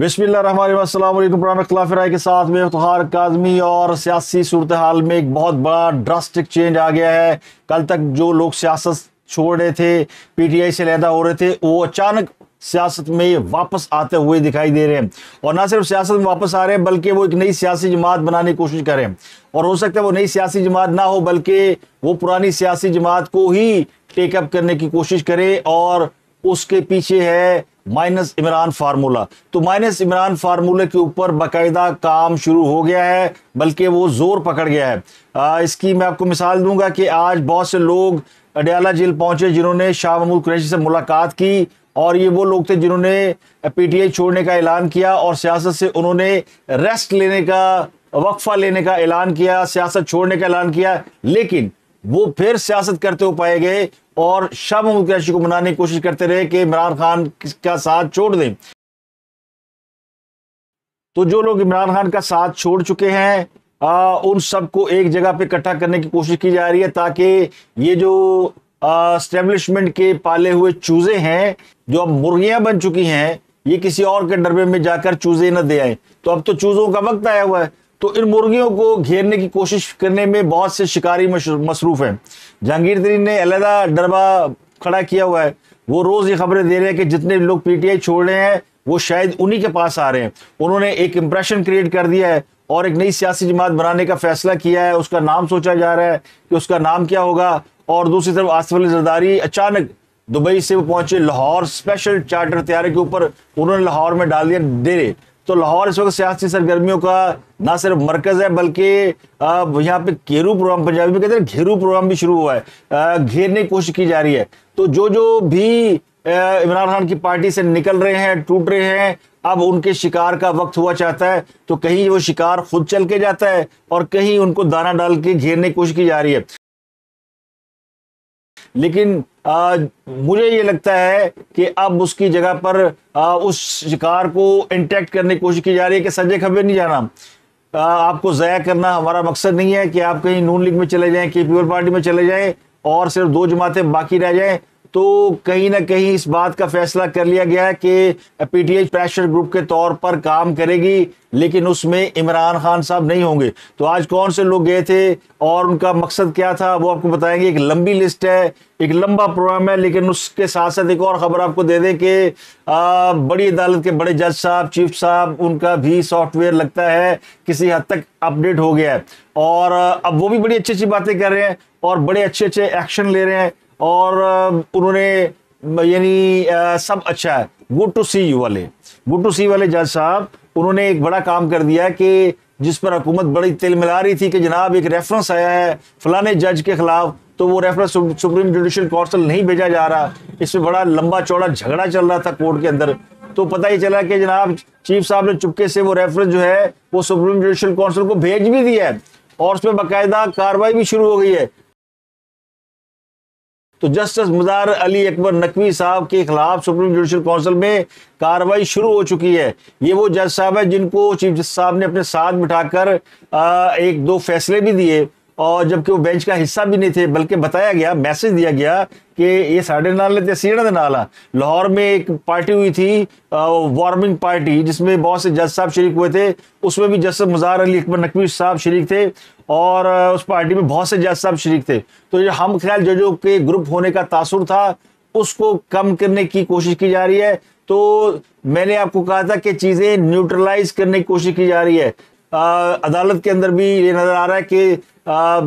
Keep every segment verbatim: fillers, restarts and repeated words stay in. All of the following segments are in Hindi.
बिस्मिल्लाह खिलाफ राय के साथ में इफ्तिखार काज़मी और सियासी सूरत हाल में एक बहुत बड़ा ड्रास्टिक चेंज आ गया है। कल तक जो लोग सियासत छोड़ रहे थे, पी टी आई से अलहदा हो रहे थे, वो अचानक सियासत में वापस आते हुए दिखाई दे रहे हैं। और ना सिर्फ सियासत में वापस आ रहे हैं बल्कि वो एक नई सियासी जमात बनाने की कोशिश कर रहे हैं। और हो सकता है वो नई सियासी जमात ना हो बल्कि वो पुरानी सियासी जमात को ही टेकअप करने की कोशिश करे, और उसके पीछे है माइनस इमरान फार्मूला। तो माइनस इमरान फार्मूले के ऊपर बाकायदा काम शुरू हो गया है, बल्कि वो जोर पकड़ गया है। आ, इसकी मैं आपको मिसाल दूंगा कि आज बहुत से लोग अडयाला जेल पहुंचे जिन्होंने शाह महमूद कुरेशी से मुलाकात की, और ये वो लोग थे जिन्होंने पीटीआई छोड़ने का ऐलान किया और सियासत से उन्होंने रेस्ट लेने का, वक्फा लेने का ऐलान किया, सियासत छोड़ने का ऐलान किया, लेकिन वो फिर सियासत करते हुए पाए गए और शाह महमूद कुरैशी को मनाने की कोशिश करते रहे कि इमरान खान का साथ छोड़ दें। तो जो लोग इमरान खान का साथ छोड़ चुके हैं आ, उन सबको एक जगह पे इकट्ठा करने की कोशिश की जा रही है, ताकि ये जो एस्टेब्लिशमेंट के पाले हुए चूजे हैं, जो अब मुर्गियां बन चुकी हैं, ये किसी और के डरबे में जाकर चूजे न दे आए। तो अब तो चूजों का वक्त आया हुआ है, तो इन मुर्गियों को घेरने की कोशिश करने में बहुत से शिकारी मसरूफ हैं। जहांगीर तरीन ने अलहदा डरबा खड़ा किया हुआ है। वो रोज़ ये खबरें दे रहे हैं कि जितने लोग पीटीआई छोड़ रहे हैं वो शायद उन्हीं के पास आ रहे हैं। उन्होंने एक इंप्रेशन क्रिएट कर दिया है और एक नई सियासी जमात बनाने का फैसला किया है। उसका नाम सोचा जा रहा है कि उसका नाम क्या होगा। और दूसरी तरफ आसिफ अली जरदारी अचानक दुबई से वो पहुंचे लाहौर, स्पेशल चार्टर तैयारी के ऊपर उन्होंने लाहौर में डाल दिया डेरे। तो लाहौर इस वक्त सियासी सरगर्मियों का ना सिर्फ मरकज है बल्कि अब यहाँ पे घेरू प्रोग्राम, पंजाबी में कहते हैं घेरू प्रोग्राम, भी शुरू हुआ है। घेरने की कोशिश की जा रही है। तो जो जो भी इमरान खान की पार्टी से निकल रहे हैं, टूट रहे हैं, अब उनके शिकार का वक्त हुआ चाहता है। तो कहीं वो शिकार खुद चल के जाता है और कहीं उनको दाना डाल के घेरने की कोशिश की जा रही है। लेकिन आ, मुझे ये लगता है कि अब उसकी जगह पर आ, उस शिकार को इंटैक्ट करने की कोशिश की जा रही है कि सजे खबे नहीं जाना, आ, आपको ज़ाया करना हमारा मकसद नहीं है कि आप कहीं नून लीग में चले जाएं, कि पीपल पार्टी में चले जाएं और सिर्फ दो जमातें बाकी रह जाएं। तो कहीं ना कहीं इस बात का फैसला कर लिया गया है कि पीटीआई प्रेशर ग्रुप के तौर पर काम करेगी, लेकिन उसमें इमरान खान साहब नहीं होंगे। तो आज कौन से लोग गए थे और उनका मकसद क्या था, वो आपको बताएंगे। एक लंबी लिस्ट है, एक लंबा प्रोग्राम है, लेकिन उसके साथ साथ एक और खबर आपको दे दें कि बड़ी अदालत के बड़े जज साहब, चीफ साहब, उनका भी सॉफ्टवेयर लगता है किसी हद तक अपडेट हो गया है। और अब वो भी बड़ी अच्छी अच्छी बातें कर रहे हैं और बड़े अच्छे अच्छे एक्शन ले रहे हैं, और उन्होंने यानी सब अच्छा है। गुड टू सी यू वाले गुड टू सी वाले जज साहब, उन्होंने एक बड़ा काम कर दिया कि जिस पर हुकूमत बड़ी तिल मिला रही थी कि जनाब एक रेफरेंस आया है फलाने जज के खिलाफ, तो वो रेफरेंस सुप्रीम जुडिशियल काउंसिल नहीं भेजा जा रहा। इसमें बड़ा लंबा चौड़ा झगड़ा चल रहा था कोर्ट के अंदर। तो पता ही चला कि जनाब चीफ साहब ने चुपके से वो रेफरेंस जो है वो सुप्रीम जुडिशियल काउंसिल को भेज भी दिया है, और उसमें बाकायदा कार्रवाई भी शुरू हो गई है। तो जस्टिस मज़हर अली अकबर नकवी साहब के खिलाफ सुप्रीम जुडिशियल काउंसिल में कार्रवाई शुरू हो चुकी है। ये वो जज साहब है जिनको चीफ जस्टिस साहब ने अपने साथ बिठाकर एक दो फैसले भी दिए, और जबकि वो बेंच का हिस्सा भी नहीं थे, बल्कि बताया गया, मैसेज दिया गया कि ये साढ़े नाल ते सीढ़ा दे नाल। लाहौर में एक पार्टी हुई थी, वार्मिंग पार्टी, जिसमें बहुत से जज साहब शरीक हुए थे। उसमें भी जस्टिस मज़हर अली अकबर नकवी साहब शरीक थे और उस पार्टी में बहुत से जज साहब शरीक थे। तो ये हम ख्याल जजों के ग्रुप होने का तासुर था, उसको कम करने की कोशिश की जा रही है। तो मैंने आपको कहा था कि चीज़ें न्यूट्रलाइज करने की कोशिश की जा रही है। आ, अदालत के अंदर भी ये नज़र आ रहा है कि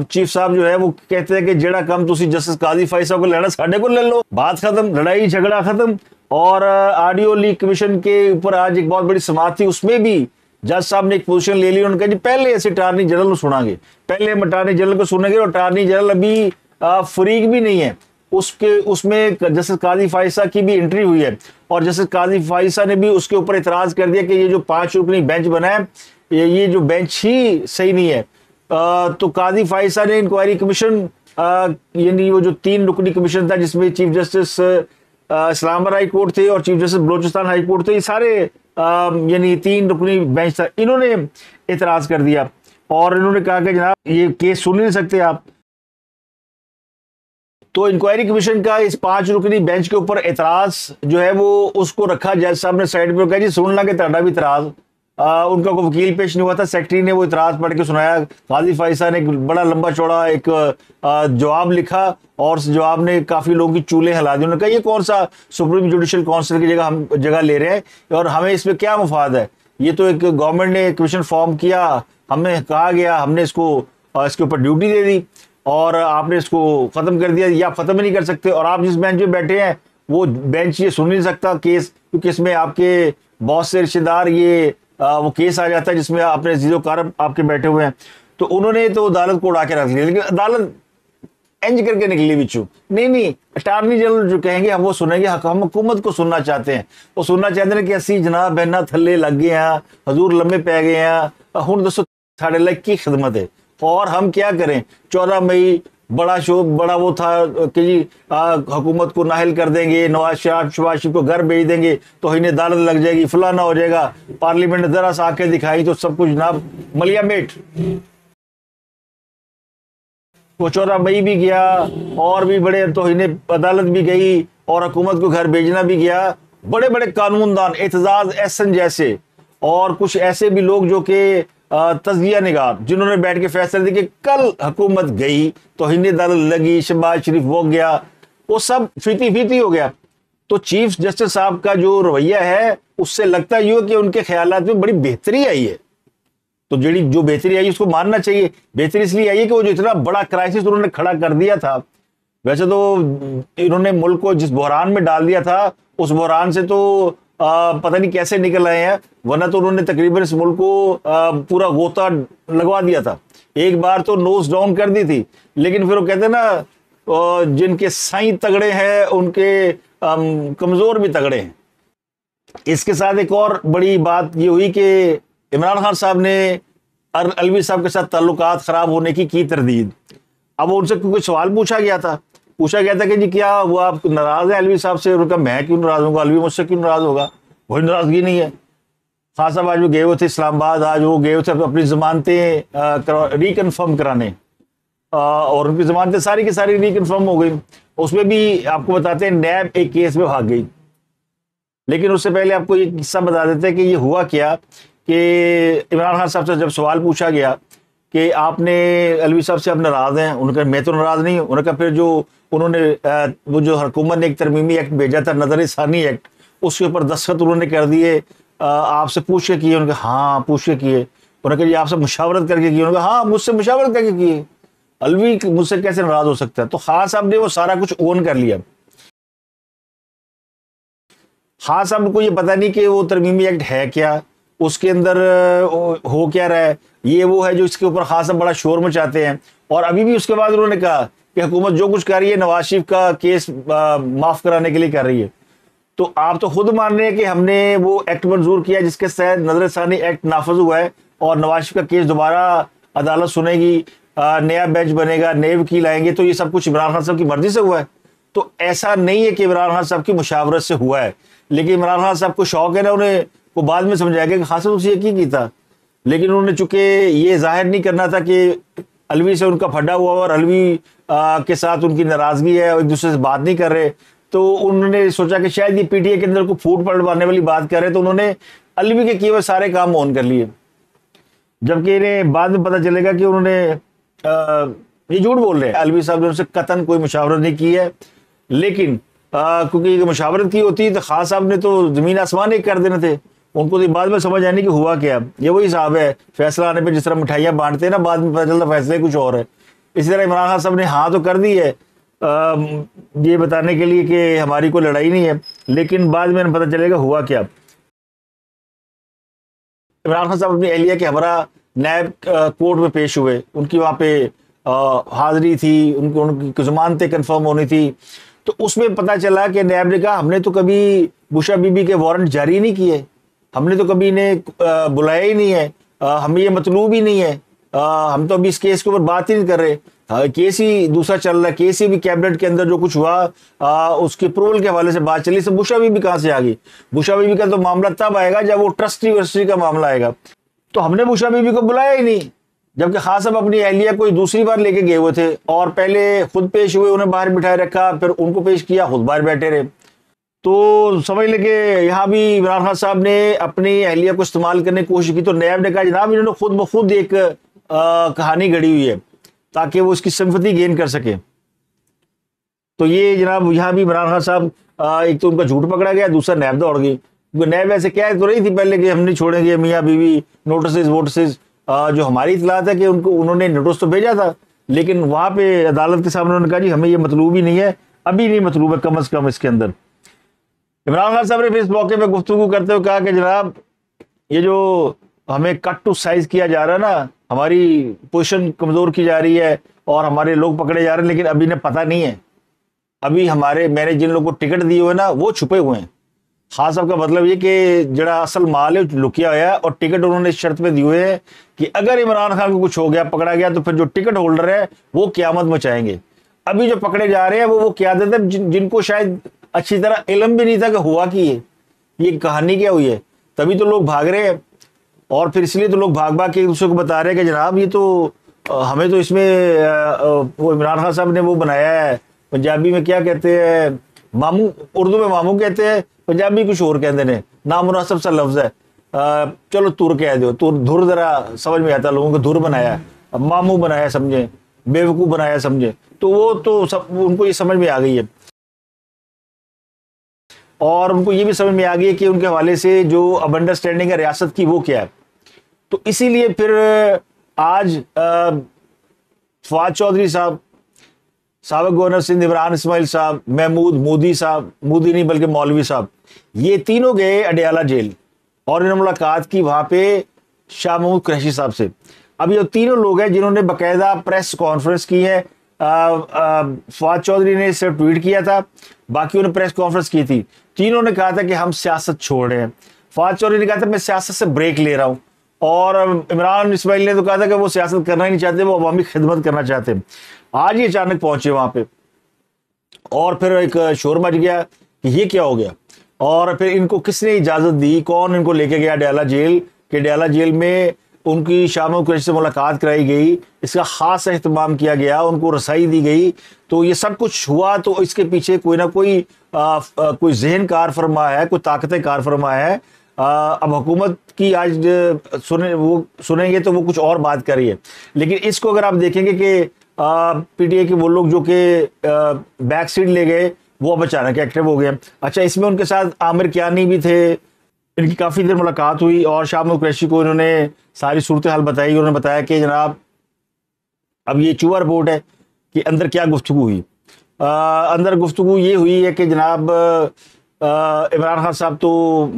चीफ साहब जो है वो कहते हैं कि जेड़ा कम तुसी जस्टिस काजी फाइसा को लैना, साढ़े को ले लो, बात खत्म, लड़ाई झगड़ा खत्म। और ऑडियो लीक कमीशन के ऊपर आज एक बहुत बड़ी समाअत थी, उसमें भी जज साहब ने एक पोजीशन ले ली। उन्होंने कहा पहले ऐसे अटॉर्नी जनरल को सुनाएंगे, पहले हम अटॉर्नी जनरल को सुनेंगे। और अटॉर्नी जनरल अभी फरीक भी नहीं है, उसके उसमें जस्टिस काजी फाइसा की भी एंट्री हुई है, और जस्टिस काजी फाइसा ने भी उसके ऊपर एतराज़ कर दिया कि ये जो पाँच रुकनी बेंच बना है, ये जो बेंच ही सही नहीं है। आ, तो काजी फाइसा ने इंक्वायरी कमीशन, यानी वो जो तीन रुकनी कमीशन था जिसमें chief justice Islamabad high court थे और chief justice Balochistan high court थे, ये सारे यानी तीन रुकनी बेंच था, इन्होंने एतराज़ कर दिया और इन्होंने कहा कि जनाब ये केस सुन नहीं सकते आप। तो इंक्वायरी कमीशन का इस पांच रुकनी बेंच के ऊपर एतराज जो है वो उसको रखा, जज साहब ने साइड पर कहा जी सुन ला के तड़ा भी एतराज, उनका कोई वकील पेश नहीं हुआ था, सेक्रेटरी ने वो एतराज पढ़ के सुनाया, काजी फाइसा ने बड़ा लंबा चौड़ा एक जवाब लिखा और जवाब ने काफ़ी लोगों की चूल्हे हिला दी। उन्होंने कहा ये कौन सा सुप्रीम जुडिशियल काउंसिल की जगह हम जगह ले रहे हैं और हमें इसमें क्या मुफाद है, ये तो एक गवर्नमेंट ने कमीशन फॉर्म किया, हमें कहा गया, हमने इसको इसके ऊपर ड्यूटी दे दी और आपने इसको ख़त्म कर दिया, या ख़त्म ही नहीं कर सकते, और आप जिस बेंच पे बैठे हैं वो बेंच ये सुन नहीं सकता केस, क्योंकि इसमें आपके बहुत से रिश्तेदार ये आ, वो केस आ जाता है जिसमें आपने जीरो कारब आपके बैठे हुए हैं। तो उन्होंने तो अदालत को उड़ा के रख लिया, लेकिन अदालत एंज करके निकली बिचू, नहीं नहीं अटॉर्नी जनरल जो कहेंगे हम वो सुनेंगे, हम हुकूमत को सुनना चाहते हैं, वो सुनना चाहते हैं कि असी जनाब बहना थल्ले लग गए हैं, हजूर लम्बे पै गए हैं, हूँ दसो साढ़े लग की खिदमत है और हम क्या करें। चौदह मई बड़ा शो बड़ा वो था कि जी हुकूमत को नाहिल कर देंगे, नवाज शरीफ शहबाज़ शरीफ को घर भेज देंगे तो इन्हें अदालत लग जाएगी, फलाना हो जाएगा, पार्लियामेंट ने जरा सा आके दिखाई तो सब कुछ जनाब मलिया मेट, वो चौदह मई भी गया और भी बड़े तो इन्हें अदालत भी गई और हुकूमत को घर भेजना भी गया। बड़े बड़े कानूनदान एतजाज एहसन जैसे और कुछ ऐसे भी लोग जो कि तजिया निगार जिन्होंने बैठ के फैसला दिया कि कल हुकूमत गई तो इन्हें अदालत लगी, शहबाज शरीफ वो गया, वो सब फीती फीती हो गया। तो चीफ जस्टिस साहब का जो रवैया है उससे लगता यूँ है कि उनके ख्यालात में बड़ी बेहतरी आई है, तो जड़ी जो बेहतरी आई उसको मानना चाहिए। बेहतरी इसलिए आई है कि वो जो इतना बड़ा क्राइसिस उन्होंने खड़ा कर दिया था, वैसे तो इन्होंने मुल्क को जिस बहरान में डाल दिया था उस बहरान से तो आ, पता नहीं कैसे निकल आए हैं, वरना तो उन्होंने तकरीबन इस मुल्क को आ, पूरा गोता लगवा दिया था, एक बार तो नोज डाउन कर दी थी। लेकिन फिर वो कहते हैं ना जिनके साईं तगड़े हैं उनके आ, कमज़ोर भी तगड़े हैं। इसके साथ एक और बड़ी बात ये हुई कि इमरान खान साहब ने अलवी साहब के साथ ताल्लुकात ख़राब होने की की तरदीद। अब उनसे कुछ सवाल पूछा गया था, पूछा गया था कि जी क्या वो आप नाराज़ हैं अलवी साहब से, उनका मैं क्यों नाराज़ होगा, अलवी मुझसे क्यों नाराज़ होगा, वही नाराज़गी नहीं है। खान साहब आज वो गए हुए थे इस्लामाबाद, आज वो गए हुए थे अपनी ज़मानतें रिकन्फर्म कराने आ, और उनकी ज़मानतें सारी की सारी रिकन्फर्म हो गई। उसमें भी आपको बताते हैं नैब एक केस में भाग गई, लेकिन उससे पहले आपको ये किस्सा बता देते हैं कि ये हुआ क्या कि इमरान खान साहब से जब सवाल पूछा गया कि आपने अलवी साहब से आप नाराज़ हैं, उनका मैं तो नाराज़ नहीं हूँ, उनका फिर जो उन्होंने वो जो हुकूमत ने एक तरमीमी एक्ट भेजा था नजर सानी एक्ट, उसके ऊपर दस्तखत उन्होंने कर दिए, आपसे पूछ के किए, उनका हाँ पूछ के किए, उन्होंने कहा आपसे मुशावरत करके किए, उनका हाँ मुझसे मुशावरत करके किए, अलवी मुझसे कैसे नाराज़ हो सकता है। तो खान साहब ने वो सारा कुछ ओन कर लिया। खान साहब को ये पता नहीं कि वो तरमीमी एक्ट है क्या, उसके अंदर हो क्या रहा है, ये वो है जो इसके ऊपर खासा बड़ा शोर मचाते हैं। और अभी भी उसके बाद उन्होंने कहा कि हुकूमत जो कुछ कर रही है नवाज शरीफ का केस माफ़ कराने के लिए कर रही है। तो आप तो खुद मान रहे हैं कि हमने वो एक्ट मंजूर किया जिसके तहत नज़रसानी एक्ट नाफज हुआ है और नवाज शरीफ का केस दोबारा अदालत सुनेगी, नया बेंच बनेगा, नए वकील आएंगे, तो ये सब कुछ इमरान खान साहब की मर्ज़ी से हुआ है। तो ऐसा नहीं है कि इमरान खान साहब की मुशावरत से हुआ है, लेकिन इमरान खान साहब को शौक़ है ना, उन्हें वो बाद में समझाया गया कि खास उसने यकीन की था, लेकिन उन्होंने चूँकि ये जाहिर नहीं करना था कि अलवी से उनका फटा हुआ और अलवी आ, के साथ उनकी नाराज़गी है और एक दूसरे से बात नहीं कर रहे, तो उन्होंने सोचा कि शायद ये पी टी आई के अंदर को फूट पड़वाने वाली बात कर रहे हैं, तो उन्होंने अलवी के किए हुए सारे काम ऑन कर लिए, जबकि इन्हें बाद में पता चलेगा कि उन्होंने ये झूठ बोल रहे हैं। अलवी साहब ने उनसे कतन कोई मुशावरत नहीं की है, लेकिन क्योंकि मुशावरत की होती तो खास साहब ने तो ज़मीन आसमान एक कर देने थे, उनको तो बाद में समझ आने कि हुआ क्या। ये वही साहब है फैसला आने पे जिस तरह मिठाइयाँ बांटते हैं ना, बाद में पता चलता फैसला कुछ और है। इसी तरह इमरान खान साहब ने हाँ तो कर दी है आ, ये बताने के लिए कि हमारी कोई लड़ाई नहीं है, लेकिन बाद में पता चलेगा हुआ क्या। इमरान खान साहब अपनी एहलिया के हमरा नायब कोर्ट में पेश हुए, उनकी वहाँ पे हाज़िरी थी, उनको उनकी ज़मानतें कन्फर्म होनी थी, तो उसमें पता चला कि नायब ने कहा हमने तो कभी बुशा बीबी के वारंट जारी नहीं किए, हमने तो कभी इन्हें बुलाया ही नहीं है, आ, हमें ये मतलूब ही नहीं है, आ, हम तो अभी इस केस के ऊपर बात ही नहीं कर रहे, आ, केस ही दूसरा चल रहा है, केस ही भी कैबिनेट के अंदर जो कुछ हुआ आ, उसके अप्रूवल के हवाले से बात चली, सब बुशा बीबी कहाँ से आ गई। बुशा बीबी का तो मामला तब आएगा जब वो ट्रस्टी वर्स्टी का मामला आएगा, तो हमने बुशा बीबी को बुलाया ही नहीं, जबकि खान साहब अपनी एहलिया कोई दूसरी बार लेके गए हुए थे और पहले खुद पेश हुए, उन्हें बाहर बिठाए रखा, फिर उनको पेश किया, खुद बाहर बैठे रहे। तो समझ लें कि यहाँ भी इमरान खान साहब ने अपनी एहलिया को इस्तेमाल करने की कोशिश की। तो नैब ने कहा जनाब इन्होंने खुद ब खुद एक आ, कहानी गढ़ी हुई है ताकि वो उसकी सिंपैथी गेन कर सके। तो ये जनाब यहाँ भी इमरान खान साहब, एक तो उनका झूठ पकड़ा गया, दूसरा नैब दौड़ गई। नैब ऐसे कह तो रही थी पहले कि हम नहीं छोड़ेंगे मियाँ बीवी, नोटिस वोटिस, जो हमारी इतलात है कि उनको उन्होंने नोटिस तो भेजा था, लेकिन वहाँ पे अदालत के सामने उन्होंने कहा जी हमें ये मतलूब ही नहीं है, अभी नहीं मतलूब है, कम अज़ कम इसके अंदर। इमरान खान साहब ने फिर इस मौके पर गुफ्तगू करते हुए कहा कि जनाब ये जो हमें कट टू साइज़ किया जा रहा है ना, हमारी पोजिशन कमज़ोर की जा रही है और हमारे लोग पकड़े जा रहे हैं, लेकिन अभी इन्हें पता नहीं है, अभी हमारे मैंने जिन लोगों को टिकट दिए हुए ना वो छुपे हुए हैं। खास साहब का मतलब ये कि जरा असल माल है लुकिया हुआ, और टिकट उन्होंने इस शर्त पे दिए हुए हैं कि अगर इमरान खान को कुछ हो गया, पकड़ा गया, तो फिर जो टिकट होल्डर है वो क़यामत मचाएंगे। अभी जो पकड़े जा रहे हैं वो वो क़यादत है जिन, जिनको शायद अच्छी तरह इलम भी नहीं था कि हुआ कि ये ये कहानी क्या हुई है, तभी तो लोग भाग रहे हैं। और फिर इसलिए तो लोग भाग भाग के एक दूसरे को बता रहे हैं कि जनाब ये तो हमें तो इसमें इमरान खान साहब ने वो बनाया है, पंजाबी में क्या कहते हैं मामू, उर्दू में मामू कहते हैं, पंजाबी कुछ और कहते हैं, नामुनासिब सा लफ्ज़ है, आ, चलो तुर कह दो, तुर धुर ज़रा समझ में आता, लोगों को धुर बनाया, अब मामू बनाया समझे, बेवकूफ़ बनाया समझे, तो वो तो सब उनको ये समझ में आ गई है। और उनको ये भी समझ में आ गई है कि उनके हवाले से जो अब अंडरस्टैंडिंग है रियासत की वो क्या है। तो इसीलिए फिर आज फवाद चौधरी साहब, साबिक़ गवर्नर सिंध इमरान इस्माइल साहब, महमूद मोदी साहब, मोदी नहीं बल्कि मौलवी साहब, ये तीनों गए अडयाला जेल और इन्होंने मुलाकात की वहाँ पे शाह महमूद कुरेशी साहब से। अब ये तीनों लोग हैं जिन्होंने बाकायदा प्रेस कॉन्फ्रेंस की है। फवाद चौधरी ने सिर्फ ट्वीट किया था, बाकी उन्होंने प्रेस कॉन्फ्रेंस की थी। तीनों ने कहा था कि हम सियासत छोड़ रहे हैं। फवाद चौधरी ने कहा था मैं सियासत से ब्रेक ले रहा हूँ, और इमरान इस्माइल ने तो कहा था कि वो सियासत करना ही नहीं चाहते, वो अवामी खिदमत करना चाहते हैं। आज ये अचानक पहुंचे वहां पे और फिर एक शोर मच गया कि ये क्या हो गया, और फिर इनको किसने इजाजत दी, कौन इनको लेके गया अडयाला जेल, कि अडयाला जेल में उनकी शाह महमूद कुरैशी से मुलाकात कराई गई, इसका खास अहतमाम किया गया, उनको रसाई दी गई। तो ये सब कुछ हुआ तो इसके पीछे कोई ना कोई आ, आ, कोई जहन कार फरमा है, कोई ताकतें कार फरमा है। आ, अब हुकूमत की आज सुने वो सुनेंगे तो वो कुछ और बात कर रही है, लेकिन इसको अगर आप देखेंगे कि पी टी आई के वो लोग जो कि बैक सीट ले गए वो अब अचानक एक्टिव हो गए। अच्छा, इसमें उनके साथ आमिर कियानी भी थे, इनकी काफ़ी देर मुलाकात हुई और शाह महमूद कुरैशी को इन्होंने सारी सूरत हाल बताई। उन्होंने बताया कि जनाब अब ये चूहा रिपोर्ट है कि अंदर क्या गुफ्तगू हुई। आ, अंदर गुफ्तगू ये हुई है कि जनाब इमरान खान साहब तो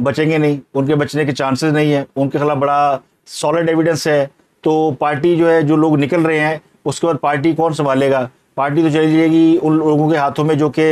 बचेंगे नहीं, उनके बचने के चांसेस नहीं है, उनके खिलाफ बड़ा सॉलिड एविडेंस है। तो पार्टी जो है, जो लोग निकल रहे हैं उसके बाद पार्टी कौन संभालेगा, पार्टी तो चली जाएगी उन लोगों के हाथों में जो कि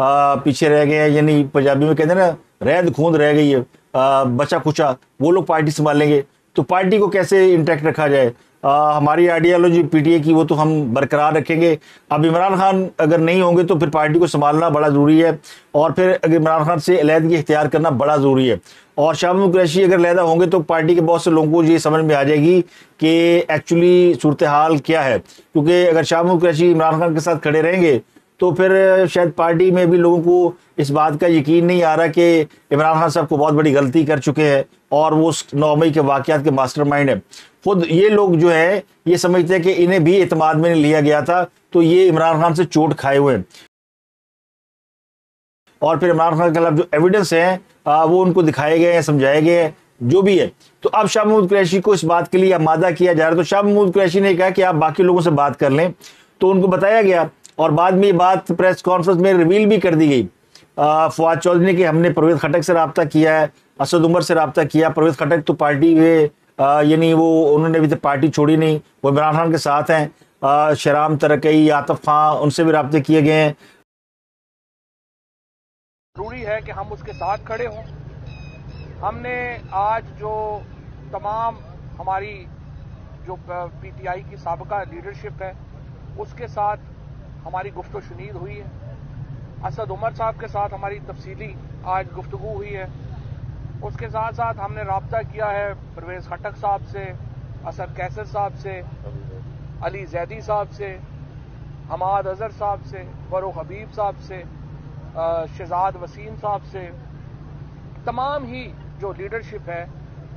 पीछे रह गए हैं, यानी पंजाबी में कहते हैं ना रैद खूंद रह गई है, आ, बचा कुचा, वो लोग पार्टी संभालेंगे। तो पार्टी को कैसे इंटैक्ट रखा जाए, आ, हमारी आइडियालॉजी पीटीए की वो तो हम बरकरार रखेंगे। अब इमरान खान अगर नहीं होंगे तो फिर पार्टी को संभालना बड़ा ज़रूरी है, और फिर अगर इमरान खान से अलहदगी इख्तियार करना बड़ा ज़रूरी है। और शाह महमूद कुरैशी अगर अलहदा होंगे तो पार्टी के बहुत से लोगों को ये समझ में आ जाएगी कि एक्चुअली सूरत हाल क्या है, क्योंकि अगर शाह महमूद कुरैशी इमरान खान के साथ खड़े रहेंगे तो फिर शायद पार्टी में भी लोगों को इस बात का यकीन नहीं आ रहा कि इमरान खान साहब को बहुत बड़ी गलती कर चुके हैं और वो नौ मई के वाक़यात के मास्टरमाइंड है। खुद ये लोग जो है ये समझते हैं कि इन्हें भी एतमाद में नहीं लिया गया था, तो ये इमरान खान से चोट खाए हुए हैं। और फिर इमरान खान के खिलाफ जो एविडेंस हैं वो उनको दिखाए गए हैं, समझाए गए हैं, जो भी है। तो अब शाह महमूद कुरैशी को इस बात के लिए आमादा किया जा रहा है। तो शाह महमूद कुरैशी ने कहा कि आप बाकी लोगों से बात कर लें, तो उनको बताया गया और बाद में ये बात प्रेस कॉन्फ्रेंस में रिवील भी कर दी गई। फवाद चौधरी ने कि हमने परवेज़ खटक से रब्ता किया है, असद उमर से रब्ता किया। परवेज़ खटक तो पार्टी में यानी वो उन्होंने भी तो पार्टी छोड़ी नहीं, वो इमरान खान के साथ हैं। शहराम तरकई, आतिफ खान, उनसे भी रब्ते किए गए हैं। ज़रूरी है कि हम उसके साथ खड़े हों। हमने आज जो तमाम हमारी जो पी टी आई की साबिका लीडरशिप है उसके साथ हमारी गुफ्तगू शुनीद हुई है। असद उमर साहब के साथ हमारी तफसीली आज गुफ्तगू हुई है। उसके साथ साथ हमने राब्ता किया है परवेज़ खटक साहब से, असद कैसर साहब से, अली जैदी साहब से, हम्माद अज़हर साहब से, फारूक हबीब साहब से, शहजाद वसीम साहब से, तमाम ही जो लीडरशिप है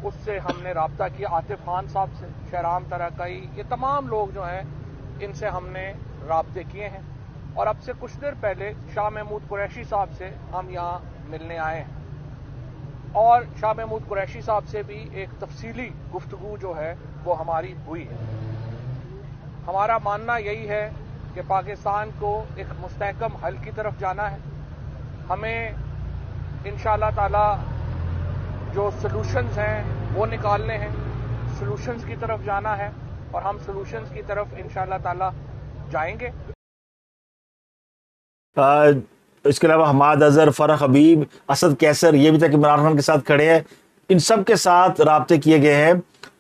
उससे हमने रब्ता किया, आतिफ खान साहब से, शहराम तरकई, ये तमाम लोग जो हैं इनसे हमने रब्ते किए हैं। और अब से कुछ देर पहले शाह महमूद कुरेशी साहब से हम यहाँ मिलने आए हैं और शाह महमूद कुरैशी साहब से भी एक तफसीली गुफ्तगू जो है वो हमारी हुई है। हमारा मानना यही है कि पाकिस्तान को एक मुस्तहकम हल की तरफ जाना है। हमें इंशाअल्लाह ताला जो सॉल्यूशंस हैं वो निकालने हैं, सॉल्यूशंस की तरफ जाना है और हम सॉल्यूशंस की तरफ इंशाअल्लाह ताला जाएंगे। आज इसके अलावा हम्माद अज़हर, फरह हबीब, असद कैसर, ये भी तक इमरान खान के साथ खड़े हैं। इन सब के साथ रब्ते किए गए हैं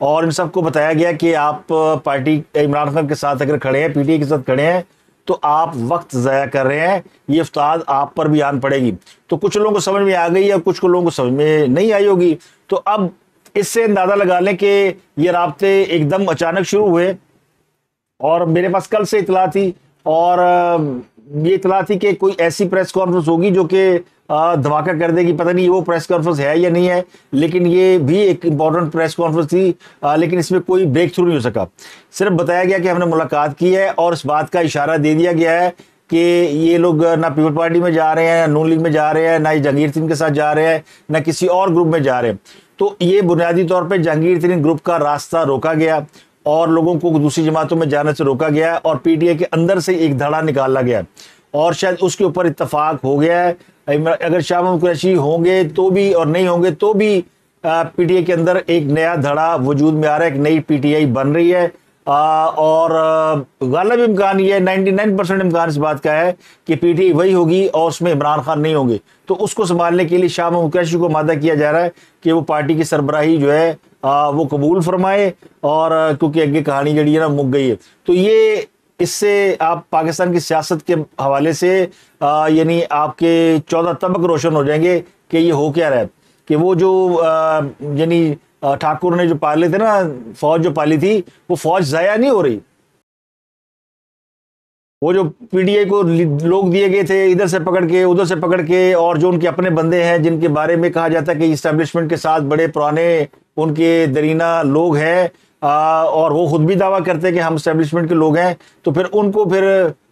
और इन सबको बताया गया कि आप पार्टी इमरान खान के साथ अगर खड़े हैं, पीटीआई के साथ खड़े हैं तो आप वक्त ज़ाया कर रहे हैं, ये इफ्ताद आप पर भी आन पड़ेगी। तो कुछ लोगों को समझ में आ गई और कुछ लोगों को समझ में नहीं आई होगी। तो अब इससे अंदाज़ा लगा लें कि ये रब्ते एकदम अचानक शुरू हुए और मेरे पास कल से इतला थी और ये इतला थी कि कोई ऐसी प्रेस कॉन्फ्रेंस होगी जो कि धमाका कर देगी। पता नहीं वो प्रेस कॉन्फ्रेंस है या नहीं है, लेकिन ये भी एक इम्पॉर्टेंट प्रेस कॉन्फ्रेंस थी, लेकिन इसमें कोई ब्रेक थ्रू नहीं हो सका। सिर्फ बताया गया कि हमने मुलाकात की है और इस बात का इशारा दे दिया गया है कि ये लोग ना पीपल पार्टी में जा रहे हैं, ना नून लीग में जा रहे हैं, ना ये जहांगीर तरीन के साथ जा रहे हैं, ना किसी और ग्रुप में जा रहे हैं। तो ये बुनियादी तौर पर जहांगीर तरीन ग्रुप का रास्ता रोका गया और लोगों को दूसरी जमातों में जाने से रोका गया और पीटीआई के अंदर से एक धड़ा निकाला गया और शायद उसके ऊपर इत्तफाक हो गया है। अगर शाह महमूद कुरैशी होंगे तो भी और नहीं होंगे तो भी पीटीआई के अंदर एक नया धड़ा वजूद में आ रहा है, एक नई पीटीआई बन रही है और गालिब इम्कान ये नाइन्टी नाइन परसेंट इम्कान इस बात का है कि पीटीआई वही होगी और उसमें इमरान खान नहीं होंगे। तो उसको संभालने के लिए शाह महमूद कुरैशी को मादा किया जा रहा है कि वो पार्टी की सरबराही जो है आ, वो कबूल फरमाए और क्योंकि आगे कहानी जड़ी है ना मुक गई है। तो ये इससे आप पाकिस्तान की सियासत के हवाले से यानी आपके चौदह तबक रोशन हो जाएंगे कि ये हो क्या रहा है कि वो जो यानी ठाकुर ने जो पाले थे ना, फौज जो पाली थी, वो फौज ज़ाया नहीं हो रही। वो जो पीडीआई को लोग दिए गए थे इधर से पकड़ के उधर से पकड़ के और जो उनके अपने बंदे हैं जिनके बारे में कहा जाता है कि इस्टेब्लिशमेंट के साथ बड़े पुराने उनके दरीना लोग हैं और वो खुद भी दावा करते हैं कि हम इस्टेब्लिशमेंट के लोग हैं, तो फिर उनको फिर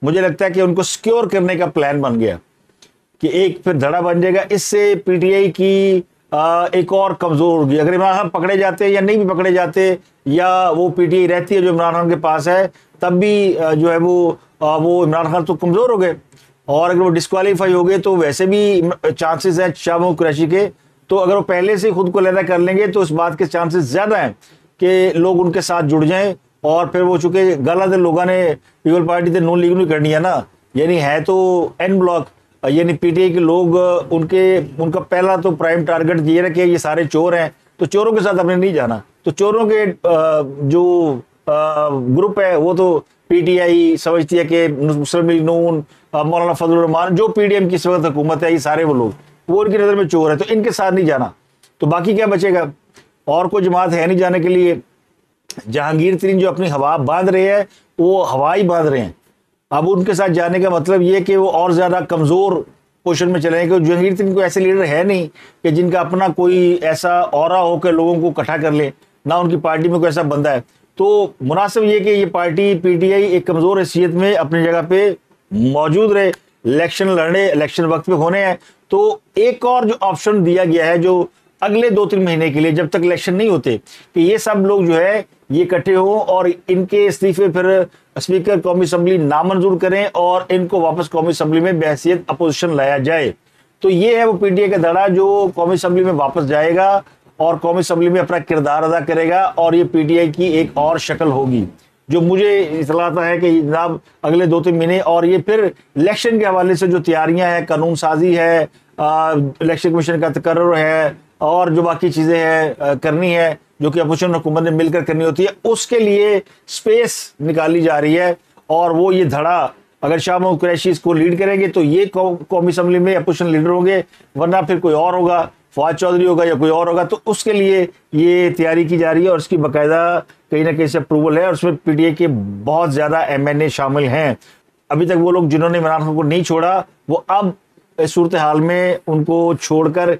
मुझे लगता है कि उनको सिक्योर करने का प्लान बन गया कि एक फिर धड़ा बन जाएगा। इससे पीटीआई की एक और कमज़ोर होगी। अगर इमरान खान पकड़े जाते या नहीं भी पकड़े जाते या वो पीटीआई रहती है जो इमरान खान के पास है, तब भी जो है वो वो इमरान खान तो कमज़ोर हो गए और अगर वो डिस्क्वालीफाई हो गए तो वैसे भी चांसेस हैं शाह महमूद कुरैशी के। तो अगर वो पहले से खुद को लहदा कर लेंगे तो इस बात के चांसेस ज़्यादा हैं कि लोग उनके साथ जुड़ जाएं और फिर वो चूँकि गलत लोगों ने पीपल पार्टी से नून लीग नहीं करनी है ना, यानी है तो एन ब्लॉक यानी पीटीआई के लोग उनके उनका पहला तो प्राइम टारगेट ये है कि ये सारे चोर हैं, तो चोरों के साथ हमने नहीं जाना। तो चोरों के जो ग्रुप है वो तो पीटीआई समझती है कि मुस्लिम लीग नून, मौलाना फजल रहमान, जो पीडीएम की इस वक्त हुकूमत है, ये सारे वो लोग वो उनकी नज़र में चोर है, तो इनके साथ नहीं जाना। तो बाकी क्या बचेगा? और कोई जमात है नहीं जाने के लिए। जहांगीर तरीन जो अपनी हवा बांध रहे हैं वो हवा ही बांध रहे हैं। अब उनके साथ जाने का मतलब ये कि वो और ज़्यादा कमज़ोर पोजिशन में चले गए। जहांगीर तरीन को ऐसे लीडर है नहीं कि जिनका अपना कोई ऐसा औरा हो कि लोगों को इकट्ठा कर ले, ना उनकी पार्टी में कोई ऐसा बंदा है। तो मुनासिब ये कि ये पार्टी पीटीआई एक कमज़ोर हैसियत में अपनी जगह पर मौजूद रहे, इलेक्शन लड़ने, इलेक्शन वक्त पे होने हैं। तो एक और जो ऑप्शन दिया गया है जो अगले दो तीन महीने के लिए जब तक इलेक्शन नहीं होते कि ये सब लोग जो है ये इकट्ठे हों और इनके इस्तीफे फिर स्पीकर कौमी असम्बली नामंजूर करें और इनको वापस कौमी असम्बली में बहसियत अपोजिशन लाया जाए। तो ये है वो पीटीआई का धड़ा जो कौमी असम्बली में वापस जाएगा और कौमी असम्बली में अपना किरदार अदा करेगा और ये पीटीआई की एक और शक्ल होगी जो मुझे इतलाता है कि जनाब अगले दो तीन महीने। और ये फिर इलेक्शन के हवाले से जो तैयारियां हैं, कानून साजी है, इलेक्शन कमीशन का तकर्रर है और जो बाकी चीज़ें हैं करनी है जो कि अपोजिशन हुकूमत ने मिलकर करनी होती है, उसके लिए स्पेस निकाली जा रही है। और वो ये धड़ा अगर शाह महमूद कुरैशी इसको लीड करेंगे तो ये कौ, कौमी असम्बली में अपोजिशन लीडर होंगे, वरना फिर कोई और होगा, फवाद चौधरी होगा या कोई और होगा। तो उसके लिए ये तैयारी की जा रही है और इसकी बाकायदा कहीं ना कहीं से अप्रूवल है और उसमें पी टी आई के बहुत ज़्यादा एम एन ए शामिल हैं। अभी तक वो लोग जिन्होंने इमरान खान को नहीं छोड़ा वो अब इस सूरत हाल में उनको छोड़कर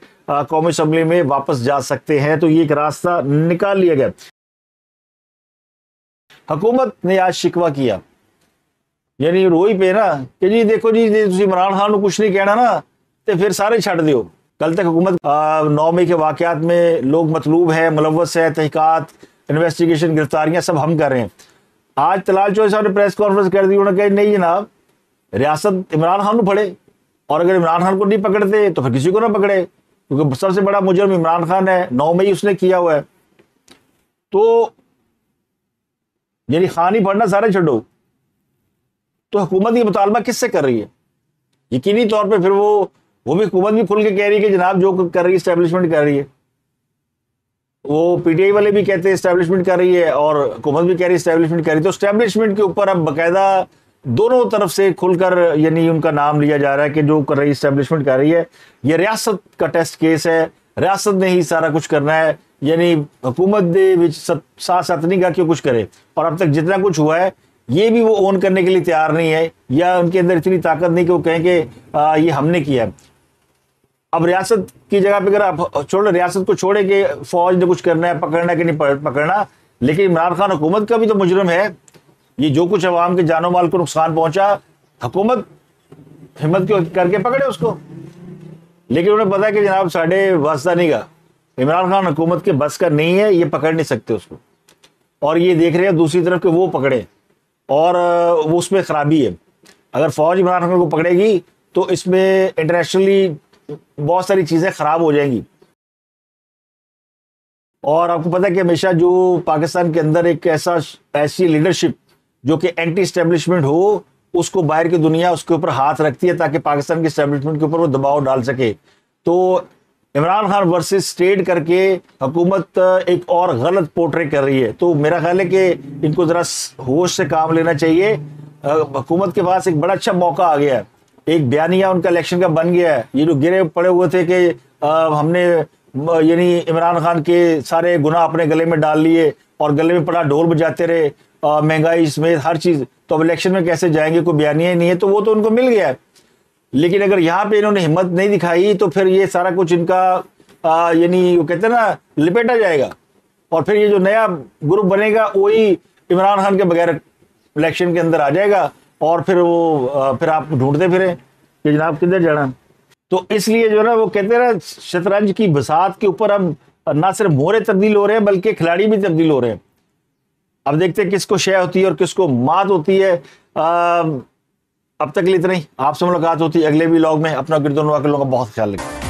कौमी असम्बली में वापस जा सकते हैं, तो ये एक रास्ता निकाल लिया गया। हुकूमत ने आज शिकवा किया, यानी रोई पे ना कि जी देखो जी तुम इमरान खान को कुछ नहीं कहना ना तो फिर सारे छड़ दियो। कल तक हुकूमत नौ मई के वाक़यात में लोग मतलूब है, मुलव्वस है, तहक़ीक़ात, इन्वेस्टिगेशन, गिरफ्तारियाँ सब हम कर रहे हैं। आज तलाल चौहरी साहब ने प्रेस कॉन्फ्रेंस कर दी, उन्होंने कहा नहीं जनाब रियासत इमरान खान को पड़े और अगर इमरान खान को नहीं पकड़ते तो फिर किसी को ना पकड़े, क्योंकि सबसे बड़ा मुजरिम इमरान खान है, नौ मई उसने किया हुआ है। तो यानी खान ही पढ़ना सारे छोड़ो, तो हुकूमत ये मुतालबा किससे कर रही है? यकीनी तौर पर फिर वो वो भी हुकूमत भी खुल के कह रही है कि जनाब जो कर रही है इस्टेब्लिशमेंट कर रही है, वो पीटीआई वाले भी कहते हैं इस्टेब्लिशमेंट कर रही है और हुकूमत भी कह रही है इस्टेब्लिशमेंट कर रही है। तो इस्टेब्लिशमेंट के ऊपर अब बाकायदा दोनों तरफ से खुलकर यानी उनका नाम लिया जा रहा है कि जो कर रही है इस्टेब्लिशमेंट कर रही है। ये रियासत का टेस्ट केस है, रियासत ने ही सारा कुछ करना है, यानी हुकूमत दे साथ साथ नहीं गा क्यों कुछ करे। और अब तक जितना कुछ हुआ है ये भी वो ओन करने के लिए तैयार नहीं है, या उनके अंदर इतनी ताकत नहीं कि वो कहें कि ये हमने किया है। अब रियासत की जगह पे अगर आप छोड़ रियासत को छोड़े कि फौज ने कुछ करना है, पकड़ना कि नहीं पकड़ना, लेकिन इमरान खान हुकूमत का भी तो मुजरम है। ये जो कुछ अवाम के जानो माल को नुकसान पहुंचा, हुकूमत हिम्मत क्यों करके पकड़े उसको, लेकिन उन्हें पता है कि जनाब साढ़े वास्ता नहीं का, इमरान खान हुकूमत के बस का नहीं है, ये पकड़ नहीं सकते उसको। और ये देख रहे हैं दूसरी तरफ कि वो पकड़े और वो उसमें खराबी है। अगर फौज इमरान खान को पकड़ेगी तो इसमें इंटरनेशनली बहुत सारी चीज़ें ख़राब हो जाएंगी। और आपको पता है कि हमेशा जो पाकिस्तान के अंदर एक ऐसा ऐसी लीडरशिप जो कि एंटी इस्टेब्लिशमेंट हो, उसको बाहर की दुनिया उसके ऊपर हाथ रखती है ताकि पाकिस्तान के इस्टेब्लिशमेंट के ऊपर वो दबाव डाल सके। तो इमरान खान वर्सेस स्टेट करके हुकूमत एक और गलत पोर्ट्रेट कर रही है। तो मेरा ख्याल है कि इनको ज़रा होश से काम लेना चाहिए। हुकूमत के पास एक बड़ा अच्छा मौका आ गया है, एक बयानिया उनका इलेक्शन का बन गया है। ये जो गिरे पड़े हुए थे कि हमने यानी इमरान खान के सारे गुनाह अपने गले में डाल लिए और गले में पड़ा ढोल बजाते रहे, महंगाई समेत हर चीज़, तो अब इलेक्शन में कैसे जाएंगे, कोई बयानिया ही नहीं है, तो वो तो उनको मिल गया है। लेकिन अगर यहाँ पे इन्होंने हिम्मत नहीं दिखाई तो फिर ये सारा कुछ इनका यानी वो कहते हैं ना लिपेटा जाएगा, और फिर ये जो नया ग्रुप बनेगा वही इमरान खान के बगैर इलेक्शन के अंदर आ जाएगा और फिर वो फिर आप ढूंढते फिरें कि जनाब किधर जाना। तो इसलिए जो है ना वो कहते हैं ना शतरंज की बसात के ऊपर अब ना सिर्फ मोहरे तब्दील हो रहे हैं बल्कि खिलाड़ी भी तब्दील हो रहे हैं। अब देखते हैं किसको शय होती है और किसको मात होती है। आ, अब तक के लिए इतना ही। आपसे मुलाकात होती है अगले व्लॉग में। अपना गिरदोनवा के लोगों का बहुत ख्याल रखें।